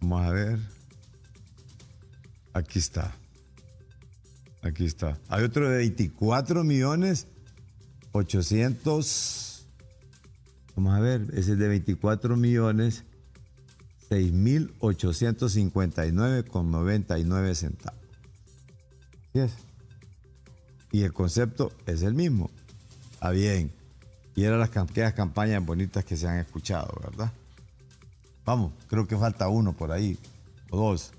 Vamos a ver. Aquí está. Aquí está. Hay otro de 24.800.000. Vamos a ver. Ese es de 24.6.859,99 centavos. Así es. Y el concepto es el mismo. Está bien. Y eran aquellas campañas bonitas que se han escuchado, ¿verdad? Vamos, creo que falta uno por ahí, o dos.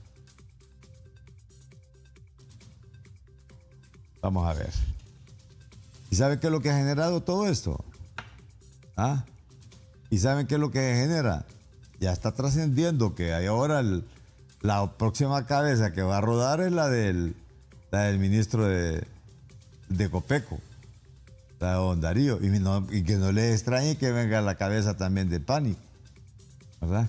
Vamos a ver. ¿Y saben qué es lo que ha generado todo esto? ¿Ah? ¿Y saben qué es lo que genera? Ya está trascendiendo que hay ahora la próxima cabeza que va a rodar es la del ministro de Copeco, la de Don Darío, y que no les extrañe que venga la cabeza también de Pani, ¿verdad?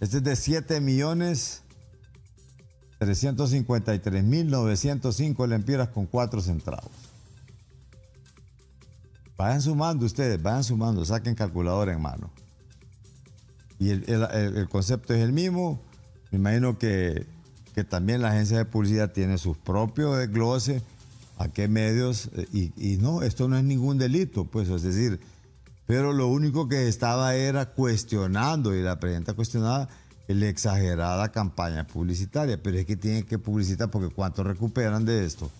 Este es de 7.353.905 lempiras con 4 centavos. Vayan sumando ustedes, vayan sumando, saquen calculador en mano. Y el concepto es el mismo. Me imagino que también la agencia de publicidad tiene sus propios desgloses, a qué medios, y no, esto no es ningún delito, pues, es decir, pero lo único que estaba era cuestionando, y la presidenta cuestionaba la exagerada campaña publicitaria, pero es que tienen que publicitar porque ¿cuánto recuperan de esto?